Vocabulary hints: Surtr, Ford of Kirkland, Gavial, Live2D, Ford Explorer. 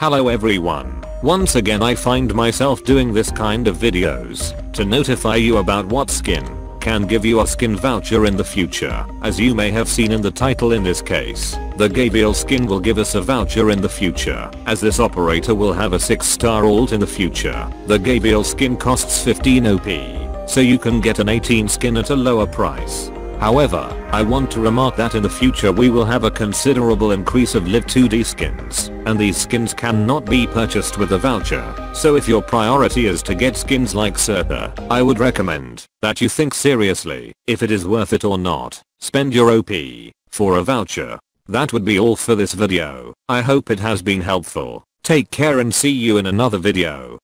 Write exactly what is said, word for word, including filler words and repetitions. Hello everyone, once again I find myself doing this kind of videos to notify you about what skin can give you a skin voucher in the future. As you may have seen in the title, in this case, the Gavial skin will give us a voucher in the future, as this operator will have a six star alt in the future. The Gavial skin costs fifteen O P, so you can get an eighteen skin at a lower price. However, I want to remark that in the future we will have a considerable increase of live two D skins, and these skins cannot be purchased with a voucher, so if your priority is to get skins like Surtr, I would recommend that you think seriously if it is worth it or not. Spend your O P for a voucher. That would be all for this video. I hope it has been helpful. Take care and see you in another video.